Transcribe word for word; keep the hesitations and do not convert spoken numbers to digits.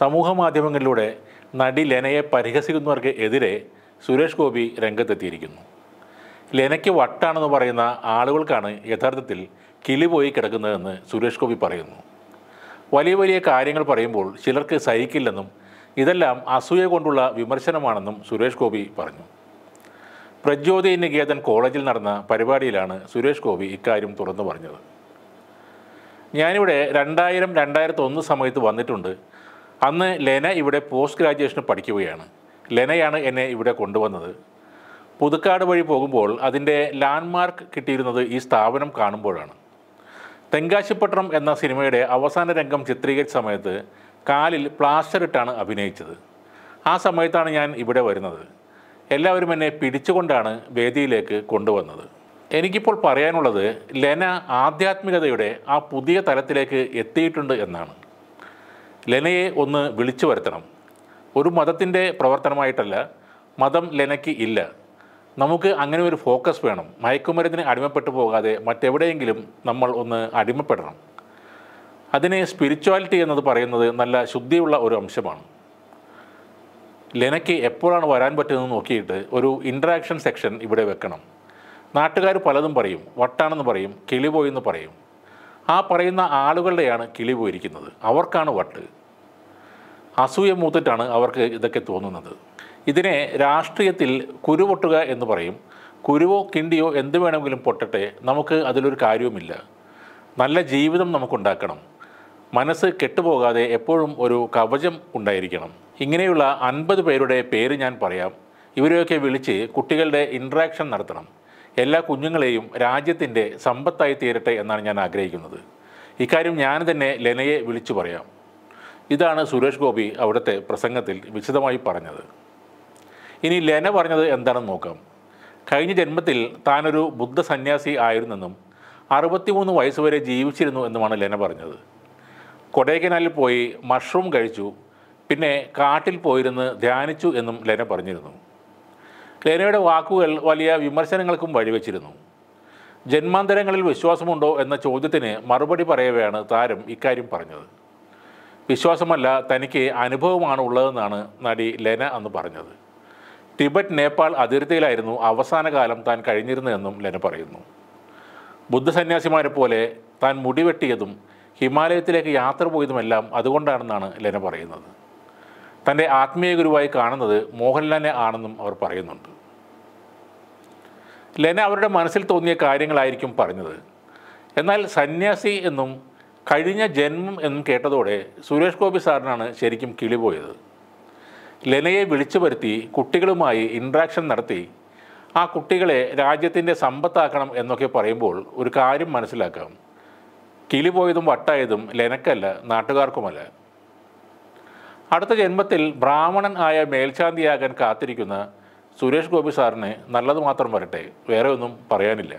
സമൂഹ മാധ്യമങ്ങളിലൂടെ നടി ലെനയെ പരിഹസിക്കുന്നവർക്ക് എതിരെ സുരേഷ് ഗോപി രംഗത്തെത്തിയിരിക്കുന്നു. ലെനയ്ക്ക് വട്ടാണെന്ന് പറയുന്ന ആളുകൾക്കാണ് യഥാർത്ഥത്തിൽ കിളിപോയി കിടക്കുന്നതെന്ന് സുരേഷ് ഗോപി പറയുന്നു. വലിയ വലിയ കാര്യങ്ങൾ പറയുമ്പോൾ ചിലർക്ക് സഹിക്കില്ലെന്നും ഇതെല്ലാം അസൂയ കൊണ്ടുള്ള വിമർശനമാണെന്നും സുരേഷ് ഗോപി പറഞ്ഞു. പ്രജ്യോതി നികേതൻ കോളേജിൽ നടന്ന പരിപാടിയിലാണ് സുരേഷ് ഗോപി ഇക്കാര്യം തുറന്നു പറഞ്ഞത്. ഞാനിവിടെ രണ്ടായിരം രണ്ടായിരത്തി ഒന്ന് സമയത്ത് വന്നിട്ടുണ്ട്. അന്ന് ലെന ഇവിടെ പോസ്റ്റ് ഗ്രാജുവേഷന് പഠിക്കുകയാണ്. ലെനയാണ് എന്നെ ഇവിടെ കൊണ്ടുവന്നത്. പുതുക്കാട് വഴി പോകുമ്പോൾ അതിൻ്റെ ലാൻഡ്മാർക്ക് കിട്ടിയിരുന്നത് ഈ സ്ഥാപനം കാണുമ്പോഴാണ്. തെങ്കാശിപ്പട്ടണം എന്ന സിനിമയുടെ അവസാന രംഗം ചിത്രീകരിച്ച സമയത്ത് കാലിൽ പ്ലാസ്റ്റർ ഇട്ടാണ് അഭിനയിച്ചത്. ആ സമയത്താണ് ഞാൻ ഇവിടെ വരുന്നത്. എല്ലാവരും എന്നെ പിടിച്ചുകൊണ്ടാണ് വേദിയിലേക്ക് കൊണ്ടുവന്നത്. എനിക്കിപ്പോൾ പറയാനുള്ളത് ലെന ആധ്യാത്മികതയുടെ ആ പുതിയ തലത്തിലേക്ക് എത്തിയിട്ടുണ്ട് എന്നാണ്. ലെനയെ ഒന്ന് വിളിച്ചു വരുത്തണം. ഒരു മതത്തിൻ്റെ പ്രവർത്തനമായിട്ടല്ല, മതം ലെനയ്ക്ക് ഇല്ല. നമുക്ക് അങ്ങനെ ഒരു ഫോക്കസ് വേണം. മയക്കുമരുന്നിന് അടിമപ്പെട്ടു പോകാതെ മറ്റെവിടെയെങ്കിലും നമ്മൾ ഒന്ന് അടിമപ്പെടണം. അതിനെ സ്പിരിച്വാലിറ്റി എന്നത് പറയുന്നത് നല്ല ശുദ്ധിയുള്ള ഒരു അംശമാണ്. ലെനയ്ക്ക് എപ്പോഴാണ് വരാൻ പറ്റുന്നത് നോക്കിയിട്ട് ഒരു ഇൻട്രാക്ഷൻ സെക്ഷൻ ഇവിടെ വെക്കണം. നാട്ടുകാർ പലതും പറയും. വട്ടാണെന്ന് പറയും, കിളിപോയെന്ന് പറയും. ആ പറയുന്ന ആളുകളുടെയാണ് കിളി പോയിരിക്കുന്നത്. അവർക്കാണ് വട്ട്. അസൂയ മൂത്തിട്ടാണ് അവർക്ക് ഇതൊക്കെ തോന്നുന്നത്. ഇതിനെ രാഷ്ട്രീയത്തിൽ കുരുപൊട്ടുക എന്ന് പറയും. കുരുവോ കിണ്ടിയോ എന്ത് വേണമെങ്കിലും പൊട്ടട്ടെ, നമുക്ക് അതിലൊരു കാര്യവുമില്ല. നല്ല ജീവിതം നമുക്കുണ്ടാക്കണം. മനസ്സ് കെട്ടുപോകാതെ എപ്പോഴും ഒരു കവചം ഉണ്ടായിരിക്കണം. ഇങ്ങനെയുള്ള അൻപത് പേരുടെ പേര് ഞാൻ പറയാം. ഇവരെയൊക്കെ വിളിച്ച് കുട്ടികളുടെ ഇൻട്രാക്ഷൻ നടത്തണം. എല്ലാ കുഞ്ഞുങ്ങളെയും രാജ്യത്തിൻ്റെ സമ്പത്തായി തീരട്ടെ എന്നാണ് ഞാൻ ആഗ്രഹിക്കുന്നത്. ഇക്കാര്യം ഞാൻ തന്നെ ലെനയെ വിളിച്ചു പറയാം. ഇതാണ് സുരേഷ് ഗോപി അവിടുത്തെ പ്രസംഗത്തിൽ വിശദമായി പറഞ്ഞത്. ഇനി ലെന പറഞ്ഞത് എന്താണെന്ന് നോക്കാം. കഴിഞ്ഞ ജന്മത്തിൽ താനൊരു ബുദ്ധ സന്യാസി ആയിരുന്നെന്നും അറുപത്തിമൂന്ന് വയസ്സുവരെ ജീവിച്ചിരുന്നു എന്നുമാണ് ലെന പറഞ്ഞത്. കൊടൈക്കനാലിൽ പോയി മഷ്റൂം കഴിച്ചു, പിന്നെ കാട്ടിൽ പോയിരുന്ന് ധ്യാനിച്ചു എന്നും ലെന പറഞ്ഞിരുന്നു. ലെനയുടെ വാക്കുകൾ വലിയ വിമർശനങ്ങൾക്കും വഴിവെച്ചിരുന്നു. ജന്മാന്തരങ്ങളിൽ വിശ്വാസമുണ്ടോ എന്ന ചോദ്യത്തിന് മറുപടി പറയവെയാണ് താരം ഇക്കാര്യം പറഞ്ഞത്. വിശ്വാസമല്ല, തനിക്ക് അനുഭവമാണ് ഉള്ളതെന്നാണ് നടി ലെന അന്ന് പറഞ്ഞത്. ടിബറ്റ് നേപ്പാൾ അതിർത്തിയിലായിരുന്നു അവസാന കാലം താൻ കഴിഞ്ഞിരുന്നതെന്നും ലെന പറയുന്നു. ബുദ്ധസന്യാസിമാരെ പോലെ താൻ മുടിവെട്ടിയതും ഹിമാലയത്തിലേക്ക് യാത്ര പോയതുമെല്ലാം അതുകൊണ്ടാണെന്നാണ് ലെന പറയുന്നത്. തൻ്റെ ആത്മീയ ഗുരുവായി കാണുന്നത് മോഹൻലാലിനെ ആണെന്നും അവർ പറയുന്നുണ്ട്. ലെന അവരുടെ മനസ്സിൽ തോന്നിയ കാര്യങ്ങളായിരിക്കും പറഞ്ഞത്. എന്നാൽ സന്യാസി എന്നും കഴിഞ്ഞ ജന്മം എന്നും കേട്ടതോടെ സുരേഷ് ഗോപി സാറിനാണ് ശരിക്കും കിളിപോയത്. ലെനയെ വിളിച്ചു വരുത്തി കുട്ടികളുമായി ഇൻട്രാക്ഷൻ നടത്തി ആ കുട്ടികളെ രാജ്യത്തിൻ്റെ സമ്പത്താക്കണം എന്നൊക്കെ പറയുമ്പോൾ ഒരു കാര്യം മനസ്സിലാക്കാം. കിളിപോയതും വട്ടായതും ലെനക്കല്ല, നാട്ടുകാർക്കുമല്ല. അടുത്ത ജന്മത്തിൽ ബ്രാഹ്മണൻ ആയ മേൽശാന്തിയാകാൻ കാത്തിരിക്കുന്ന സുരേഷ് ഗോപി സാറിന് നല്ലത് മാത്രം വരട്ടെ. വേറെ ഒന്നും പറയാനില്ല.